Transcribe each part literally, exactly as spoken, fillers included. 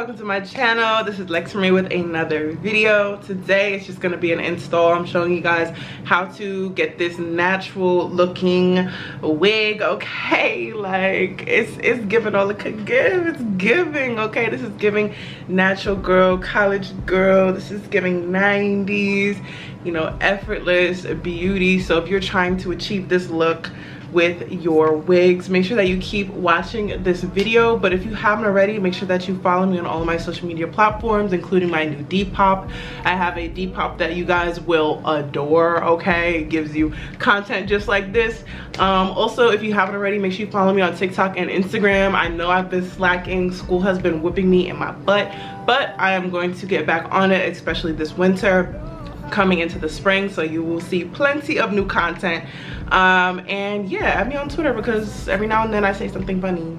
welcome to my channel. This is Lex Marie with another video. Today it's just going to be an install. I'm showing you guys how to get this natural looking wig. Okay, like it's it's giving all it could give. It's giving. Okay, this is giving natural girl, college girl. This is giving nineties, you know, effortless beauty. So if you're trying to achieve this look with your wigs, make sure that you keep watching this video. But if you haven't already, make sure that you follow me on all of my social media platforms, including my new Depop. I have a Depop that you guys will adore. Okay, it gives you content just like this. Um, also, if you haven't already, make sure you follow me on TikTok and Instagram. I know I've been slacking. School has been whipping me in my butt, but I am going to get back on it, especially this winter, coming into the spring, so you will see plenty of new content. Um and yeah, add me on Twitter, because every now and then I say something funny.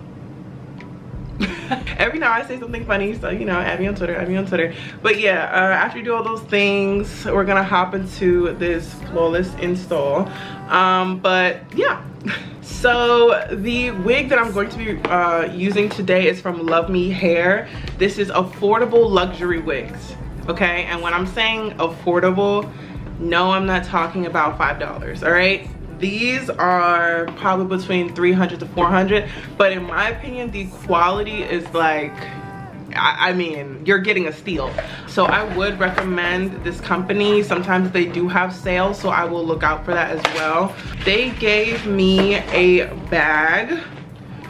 Every now I say something funny, so you know, add me on Twitter, add me on Twitter. But yeah, uh, after you do all those things, we're gonna hop into this flawless install. Um but yeah. So the wig that I'm going to be uh using today is from LuvMe Hair. This is affordable luxury wigs. Okay, and when I'm saying affordable, no, I'm not talking about five dollars, all right? These are probably between three hundred to four hundred, but in my opinion, the quality is like, I, I mean, you're getting a steal. So I would recommend this company. Sometimes they do have sales, so I will look out for that as well. They gave me a bag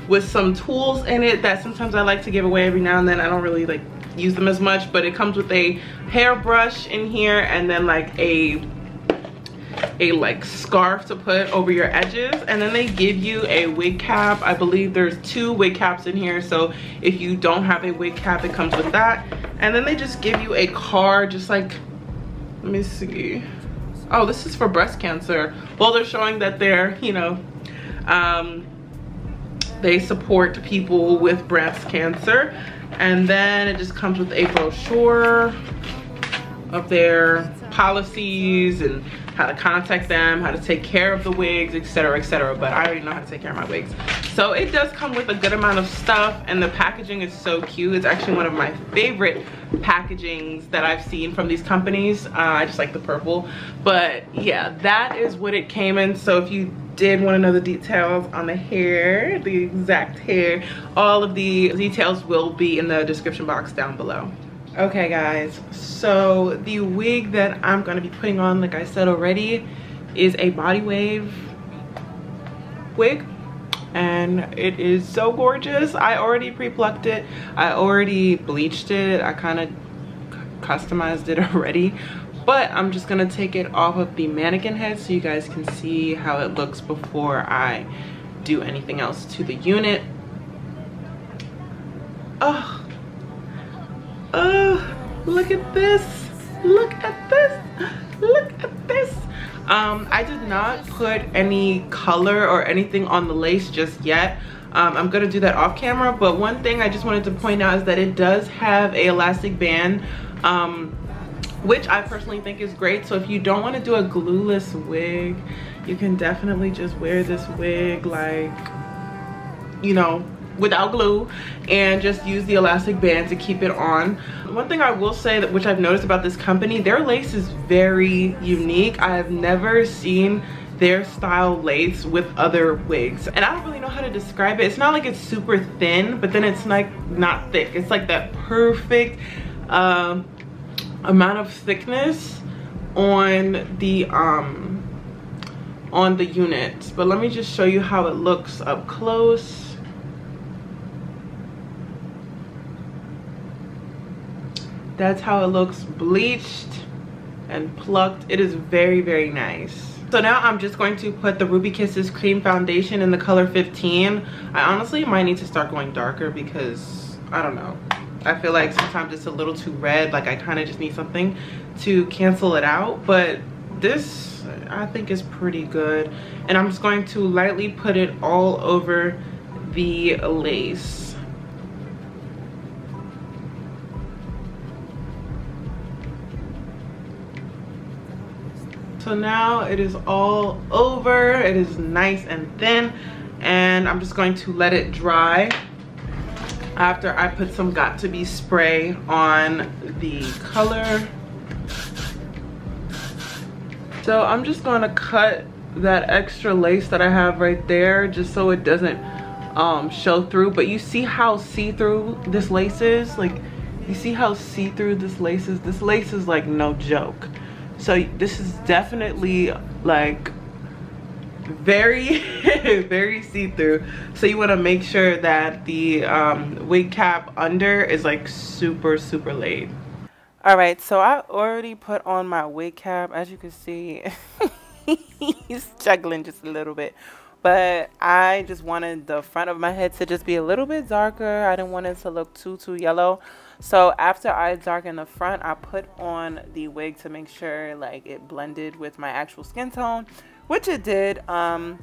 with some tools in it that sometimes I like to give away every now and then. I don't really like use them as much, but it comes with a hairbrush in here, and then like a a like scarf to put over your edges, and then they give you a wig cap. I believe there's two wig caps in here, so if you don't have a wig cap, it comes with that. And then they just give you a card, just like, let me see. Oh, this is for breast cancer. Well, they're showing that they're, you know, um they support people with breast cancer. And then it just comes with a brochure of their policies and how to contact them, how to take care of the wigs, etc, etc. But I already know how to take care of my wigs, so it does come with a good amount of stuff. And the packaging is so cute. It's actually one of my favorite packagings that I've seen from these companies. uh, I just like the purple. But yeah, that is what it came in. So if you did want to know the details on the hair, the exact hair, all of the details will be in the description box down below. Okay guys, so the wig that I'm going to be putting on, like I said already, is a body wave wig, and it is so gorgeous. I already pre-plucked it, I already bleached it, I kind of customized it already. But I'm just gonna take it off of the mannequin head so you guys can see how it looks before I do anything else to the unit. Oh, oh, look at this, look at this, look at this. Um, I did not put any color or anything on the lace just yet. Um, I'm gonna do that off camera, but one thing I just wanted to point out is that it does have a elastic band, um, which I personally think is great. So if you don't want to do a glueless wig, you can definitely just wear this wig, like, you know, without glue, and just use the elastic band to keep it on. One thing I will say, that which I've noticed about this company, their lace is very unique. I've never seen their style lace with other wigs, and I don't really know how to describe it. It's not like it's super thin, but then it's like not thick. It's like that perfect um amount of thickness on the um on the units. But let me just show you how it looks up close. That's how it looks bleached and plucked. It is very, very nice. So now I'm just going to put the Ruby Kisses cream foundation in the color fifteen. I honestly might need to start going darker, because I don't know, I feel like sometimes it's a little too red. Like I kind of just need something to cancel it out. But this I think is pretty good. And I'm just going to lightly put it all over the lace. So now it is all over. It is nice and thin. And I'm just going to let it dry. after I put some Got To Be spray on the color. So I'm just gonna cut that extra lace that I have right there just so it doesn't um, show through. But you see how see-through this lace is? Like, you see how see-through this lace is? This lace is like no joke. So this is definitely like very, very see-through. So you wanna make sure that the um, wig cap under is like super, super laid. All right, so I already put on my wig cap. As you can see, he's juggling just a little bit. But I just wanted the front of my head to just be a little bit darker. I didn't want it to look too, too yellow. So after I darkened the front, I put on the wig to make sure like it blended with my actual skin tone, which it did. Um,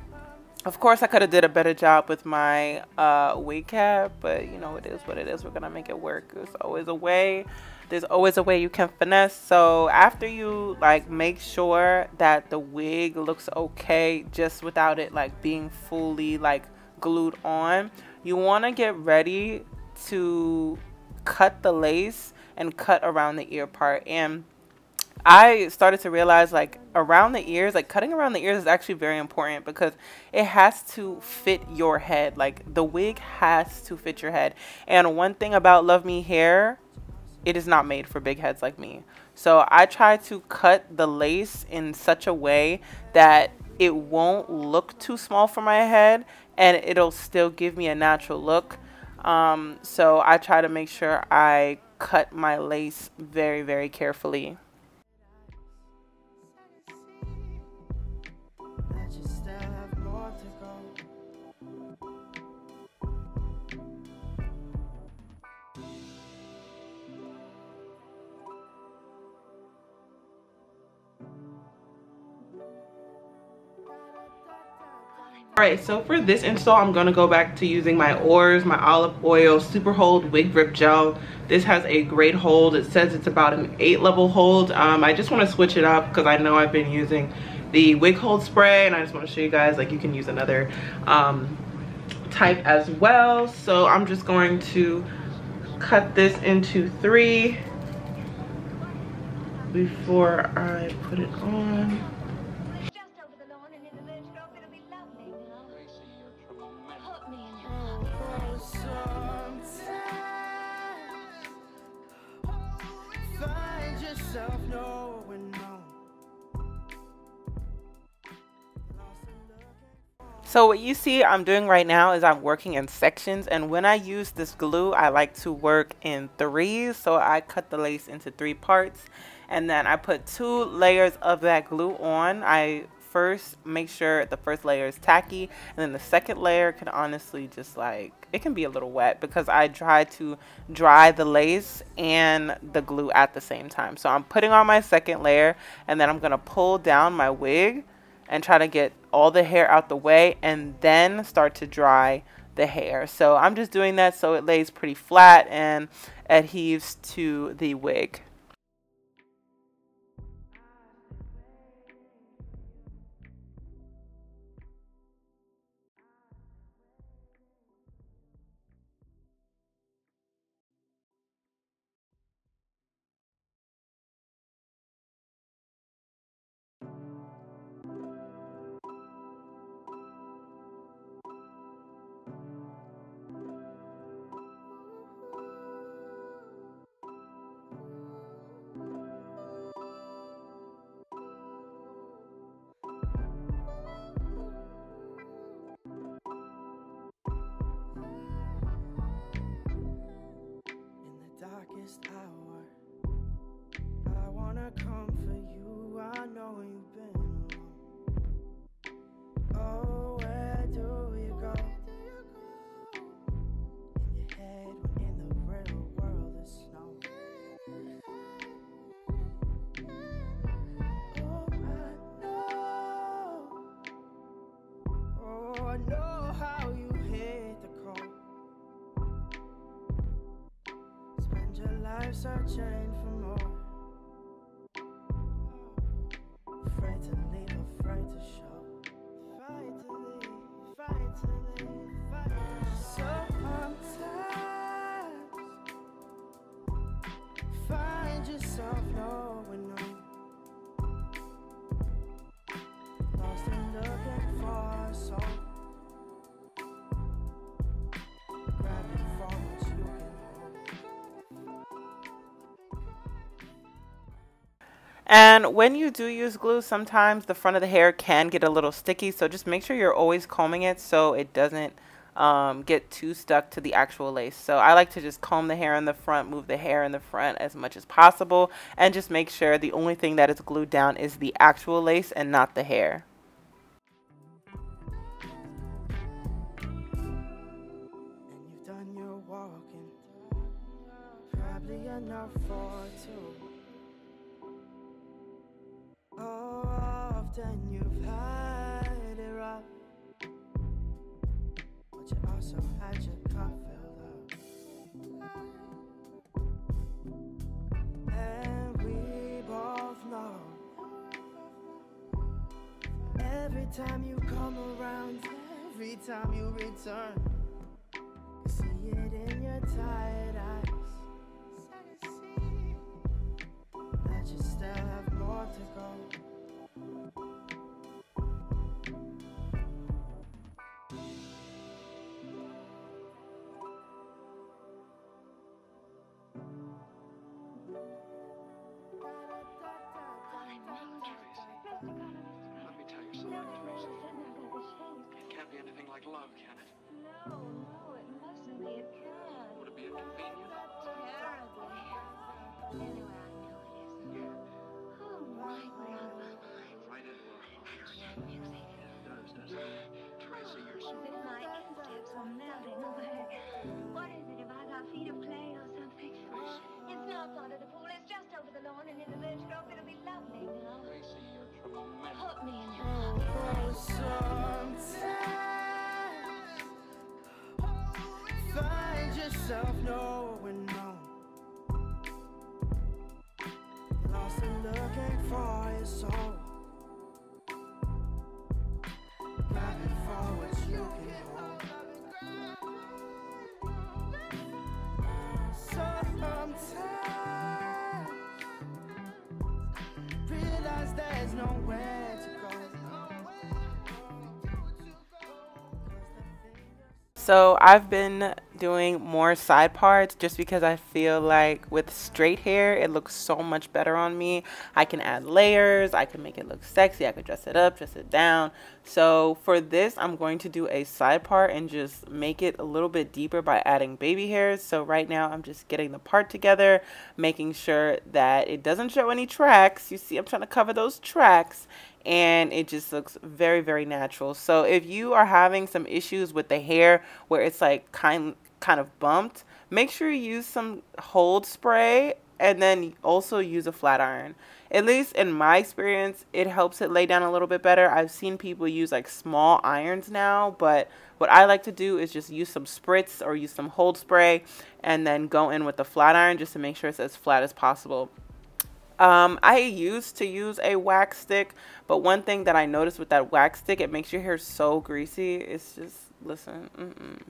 of course, I could have did a better job with my uh, wig cap, but you know, it is what it is. We're gonna make it work. There's always a way. There's always a way you can finesse. So after you like make sure that the wig looks okay, just without it like being fully like glued on, you want to get ready to cut the lace and cut around the ear part. And I started to realize like around the ears, like cutting around the ears is actually very important because it has to fit your head. Like the wig has to fit your head. And one thing about LuvMe Hair, it is not made for big heads like me. So I try to cut the lace in such a way that it won't look too small for my head and it'll still give me a natural look. Um, so I try to make sure I cut my lace very, very carefully. Alright, so for this install, I'm going to go back to using my O R S, my Olive Oil Super Hold Wig Grip Gel. This has a great hold. It says it's about an eight level hold. Um, I just want to switch it up because I know I've been using the wig hold spray and I just want to show you guys like you can use another um, type as well. So I'm just going to cut this into three before I put it on. So what you see I'm doing right now is I'm working in sections, and when I use this glue I like to work in threes. So I cut the lace into three parts and then I put two layers of that glue on. I first make sure the first layer is tacky, and then the second layer can honestly just like, it can be a little wet because I try to dry the lace and the glue at the same time. So I'm putting on my second layer and then I'm gonna pull down my wig and try to get all the hair out the way and then start to dry the hair. So I'm just doing that so it lays pretty flat and adheres to the wig. Searching for more, afraid to leave, afraid to show, fight to leave, fight to leave, fight to leave. So I'm tired. And when you do use glue, sometimes the front of the hair can get a little sticky, so just make sure you're always combing it so it doesn't um, get too stuck to the actual lace. So I like to just comb the hair in the front, move the hair in the front as much as possible, and just make sure the only thing that is glued down is the actual lace and not the hair. And you've done your walking, probably enough for two. How often you've had it right, but you also had your cup filled up, and we both know every time you come around, every time you return, you see it in your tired eyes that you still have more to go. Love, can it? No, no, it mustn't be. It can't. Would it be inconvenient? Terribly. Anyway, I know it isn't. Yeah. Oh, my God, my mind. Right into our hearts. That music. Yeah, it does, doesn't it? Tracy, you're so... Even my insteps are melting away. What is it, if I got feet of clay or something? Tracy. It's not part of the pool. It's just over the lawn and in the village grove. It'll be lovely, you know? Tracy, you're tremendous. Hook me in your heart. Oh, sometimes. Find yourself knowing more, lost in looking for your soul, grabbing for what you can hold. Sometimes, realize there's nowhere. So I've been doing more side parts just because I feel like with straight hair, it looks so much better on me. I can add layers. I can make it look sexy. I could dress it up, dress it down. So for this, I'm going to do a side part and just make it a little bit deeper by adding baby hairs. So right now I'm just getting the part together, making sure that it doesn't show any tracks. You see, I'm trying to cover those tracks. And it just looks very, very natural. So if you are having some issues with the hair where it's like kind kind of bumped, make sure you use some hold spray and then also use a flat iron. At least in my experience, it helps it lay down a little bit better. I've seen people use like small irons now, but what I like to do is just use some spritz or use some hold spray and then go in with the flat iron just to make sure it's as flat as possible. Um, I used to use a wax stick, but one thing that I noticed with that wax stick, it makes your hair so greasy. It's just, listen, mm-mm.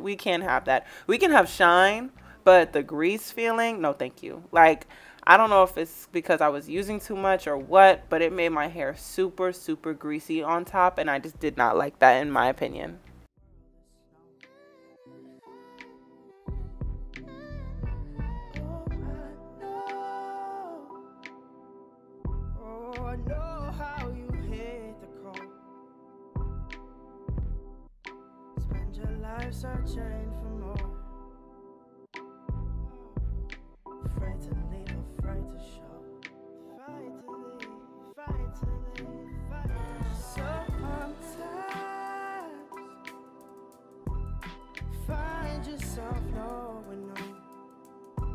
We can't have that. We can have shine, but the grease feeling, no thank you. Like, I don't know if it's because I was using too much or what, but it made my hair super, super greasy on top, and I just did not like that in my opinion. Searching for more, afraid to leave, afraid to show, fight to leave, fight to leave, fight to leave. Sometimes, find yourself knowing no,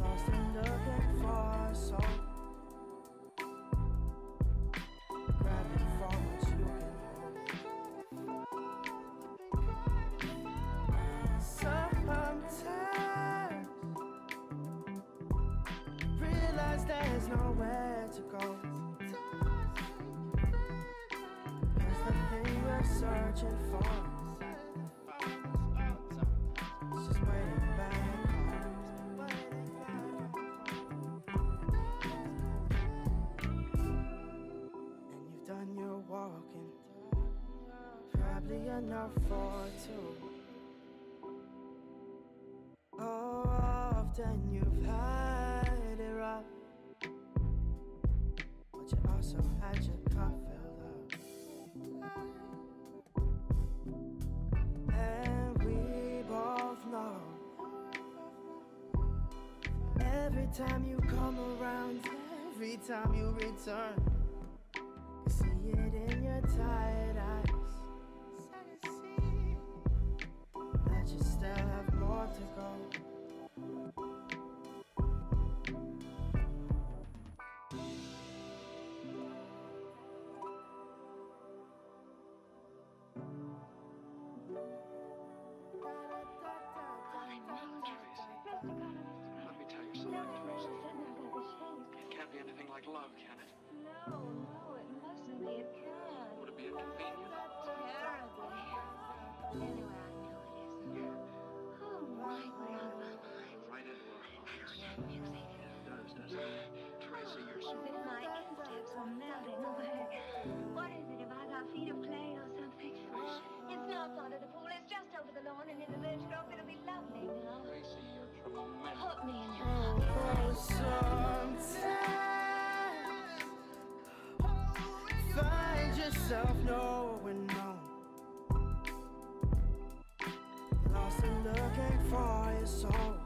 lost in looking for a soul. Searching for just waiting back home. And you've done your walking, probably enough for two. Oh, often you've had it right, so I just can't feel love. And we both know every time you come around, every time you return, you see it in your tired eyes. That you still have more to go. Love, can it? No, no, it mustn't be. It can't. Would it be inconvenient? Terribly. Anyway, I know it isn't. Yeah. Oh, right where I'm behind. Right into our hearts. Yeah, music. It does, doesn't it? Tracy, you're so... What if my footsteps are melting away? What is it if I got feet of clay or something? It's not under the pool. It's just over the lawn and in the birch grove. It'll be lovely now. Tracy, you're tremendous. Put me in your pocket. Oh, sometimes find yourself knowing no, lost in looking for your soul,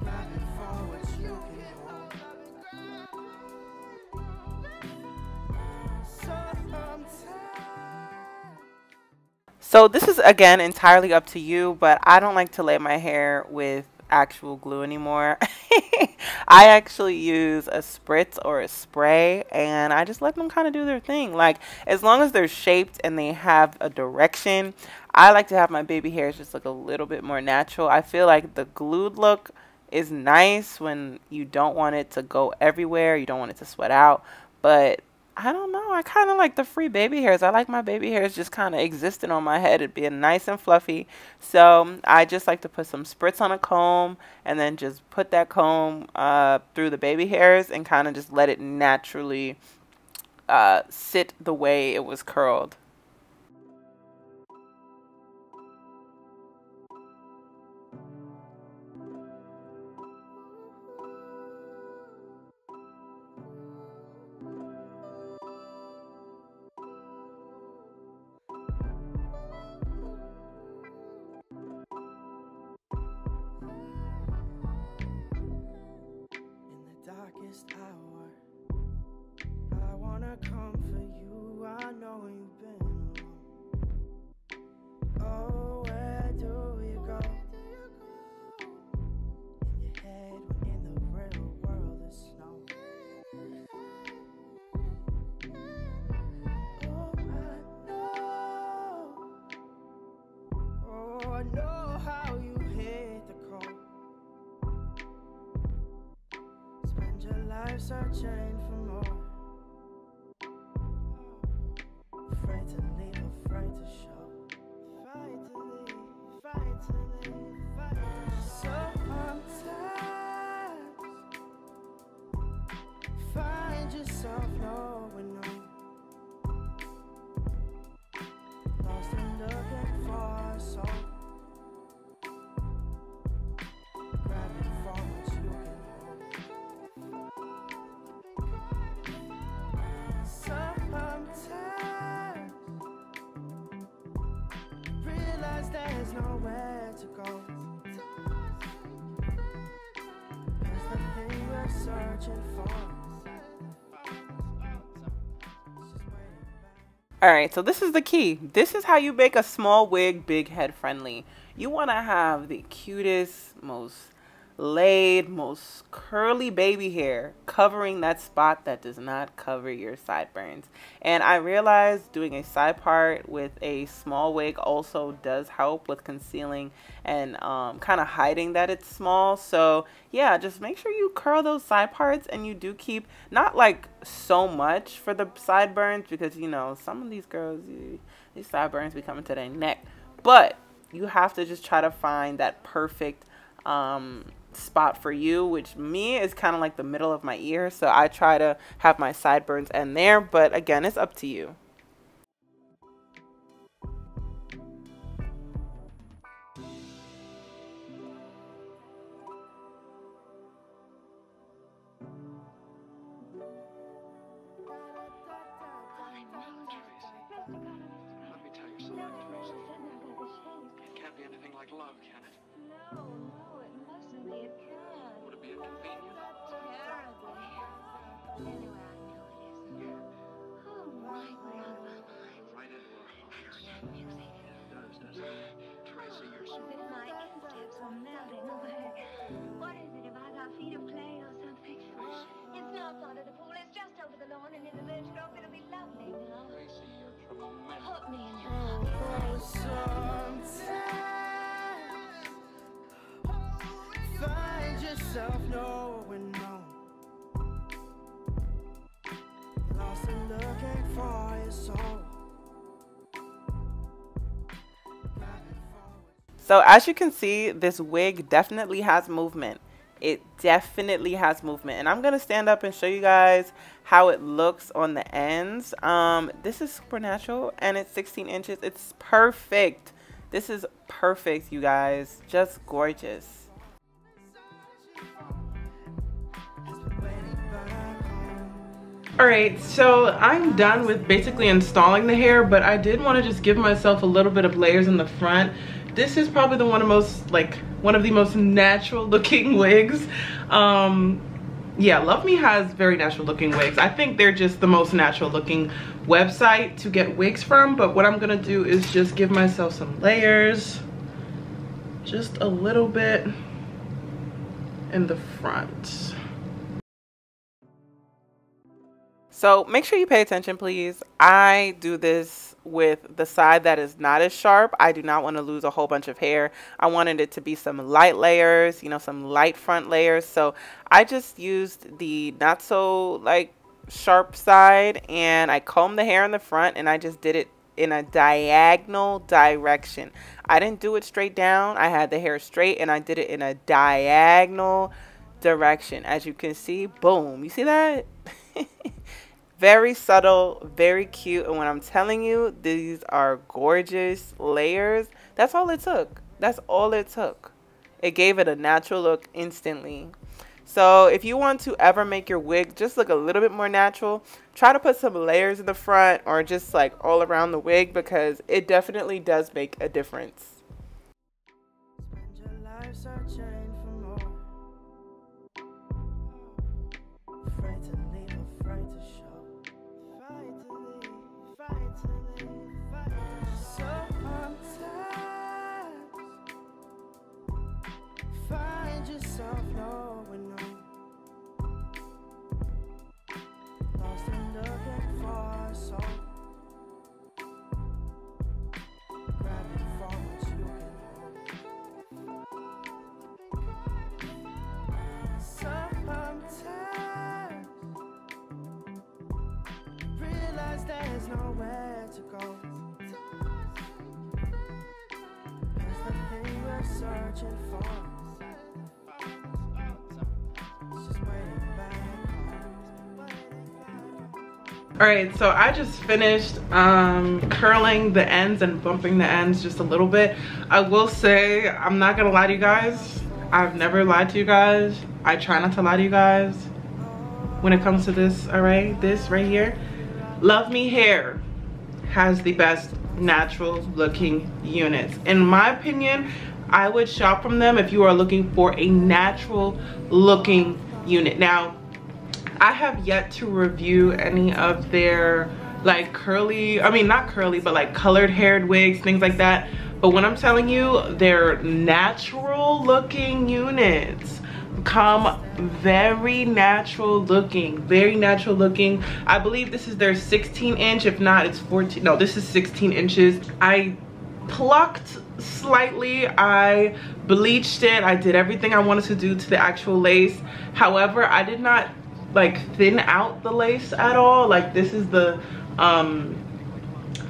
looking for what you can hold. Sometimes. So this is again entirely up to you, but I don't like to lay my hair with actual glue anymore. I actually use a spritz or a spray, and I just let them kind of do their thing. Like, as long as they're shaped and they have a direction, I like to have my baby hairs just look a little bit more natural. I feel like the glued look is nice when you don't want it to go everywhere, you don't want it to sweat out, but I don't know, I kind of like the free baby hairs. I like my baby hairs just kind of existing on my head. It'd be nice and fluffy. So I just like to put some spritz on a comb and then just put that comb uh, through the baby hairs and kind of just let it naturally uh, sit the way it was curled. Searching for more, afraid to leave, afraid to show, fight to leave, fight to leave, fight to sometimes find yourself knowing no, lost in looking for a soul. All right, so this is the key. This is how you make a small wig big head friendly. You want to have the cutest, most laid, most curly baby hair covering that spot that does not cover your sideburns. And I realized doing a side part with a small wig also does help with concealing and um, kind of hiding that it's small. So yeah, just make sure you curl those side parts, and you do keep, not like so much for the sideburns, because you know some of these girls, these sideburns be coming to their neck, but you have to just try to find that perfect um spot for you, which me is kind of like the middle of my ear, so I try to have my sideburns end there, but again, it's up to you. like love, can it? No, no, it mustn't be. It can't. Would it be inconvenient? Terribly. Anyway, I know it isn't. Yeah. Oh, my God, my mind. Right into our hearts. That music. It does, doesn't it? Tracy, you're so... What if my steps are melting away? What is it if I got feet of clay or something? Tracy. It's not part of the pool, it's just over the lawn, and in the birch grove, it'll be lovely now. Tracy, you're tremendous. Hook me in your sometimes. Find yourself knowing more. Lost and looking for your soul. So as you can see, this wig definitely has movement. It definitely has movement, and I'm gonna stand up and show you guys how it looks on the ends. Um, this is super natural, and it's sixteen inches. It's perfect. This is perfect, you guys. Just gorgeous. All right, so I'm done with basically installing the hair, but I did want to just give myself a little bit of layers in the front. This is probably the one of most like one of the most natural looking wigs. Um, yeah, LuvMe has very natural looking wigs. I think they're just the most natural looking website to get wigs from. But what I'm gonna do is just give myself some layers, just a little bit in the front. So make sure you pay attention, please. I do this with the side that is not as sharp. I do not want to lose a whole bunch of hair. I wanted it to be some light layers, you know, some light front layers. So I just used the not so like sharp side, and I combed the hair in the front, and I just did it in a diagonal direction. I didn't do it straight down. I had the hair straight, and I did it in a diagonal direction. As you can see, boom, you see that? Very subtle, very cute, and when I'm telling you, these are gorgeous layers. That's all it took. That's all it took. It gave it a natural look instantly. So if you want to ever make your wig just look a little bit more natural, try to put some layers in the front or just like all around the wig, because it definitely does make a difference. Alright, so I just finished um, curling the ends and bumping the ends just a little bit. I will say, I'm not gonna lie to you guys, I've never lied to you guys. I try not to lie to you guys when it comes to this, alright? This right here. LuvMe Hair has the best natural looking units. In my opinion, I would shop from them if you are looking for a natural looking unit. Now, I have yet to review any of their like curly, I mean not curly, but like colored haired wigs, things like that. But when I'm telling you, their natural looking units come very natural looking, very natural looking. I believe this is their sixteen inch, if not it's fourteen, no this is sixteen inches. I plucked slightly, I bleached it, I did everything I wanted to do to the actual lace. However, I did not like thin out the lace at all. Like this is the um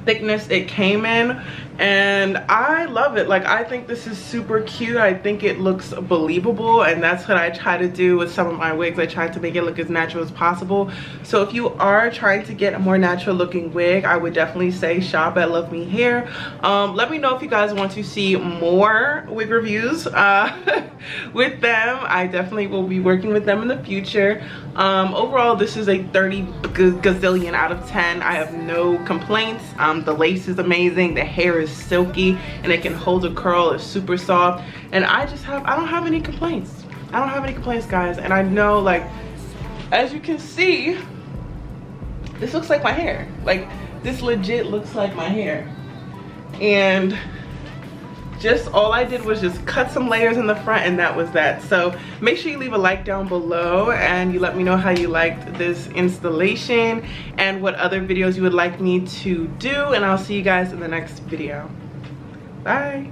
thickness it came in, and I love it. Like I think this is super cute. I think it looks believable, and that's what I try to do with some of my wigs. I try to make it look as natural as possible. So if you are trying to get a more natural looking wig, I would definitely say shop at LuvMe Hair. Um, let me know if you guys want to see more wig reviews uh, with them. I definitely will be working with them in the future. Um, overall, this is a thirty gazillion out of ten. I have no complaints. Um, Um, the lace is amazing, the hair is silky, and it can hold a curl, it's super soft. And I just have, I don't have any complaints. I don't have any complaints, guys. And I know, like, as you can see, this looks like my hair. Like, this legit looks like my hair. And just all I did was just cut some layers in the front, and that was that. So make sure you leave a like down below and you let me know how you liked this installation and what other videos you would like me to do, and I'll see you guys in the next video. Bye.